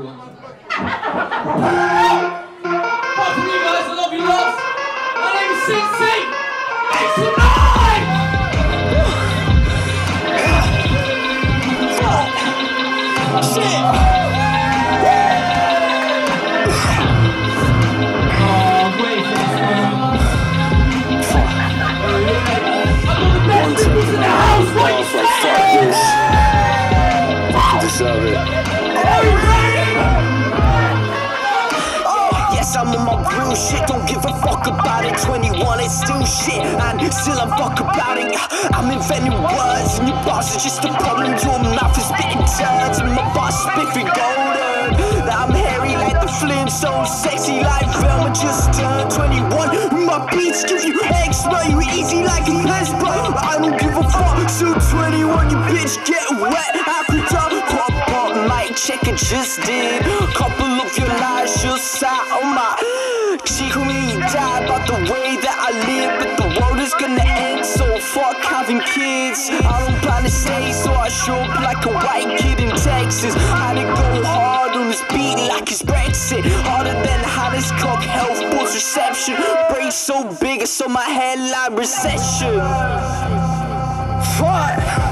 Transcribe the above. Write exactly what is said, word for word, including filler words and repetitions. everyone. Apart from you guys, I love you lots. My name is Cincy. Make some noise! Oh, shit! Oh, wait for this one. I'm one of the best people in the house, what you say? I deserve it. Everybody! I'm in my real shit, don't give a fuck about it. Twenty-one, it's still shit, and still I'm fuck about it. I'm inventing words, and your bars are just a problem. Your mouth is spitting turds, and my bars spiffing golden. Now I'm hairy like the Flintstones, sexy like Velma just turned twenty-one. My beats give you eczema, you easy like a Hasbro. I don't give a fuck, so twenty-one, you bitch get wet. I could talk, pop, pop, like check it just did. Couple of your lies just sat on my. She called me and died about the way that I live, but the world is gonna end, so fuck having kids. I don't plan to stay, so I show up like a white kid in Texas. Had to go hard on this beat like it's Brexit. Harder than Hannes Cock, health board's reception. Brain so big, it's on my headline recession. Fuck!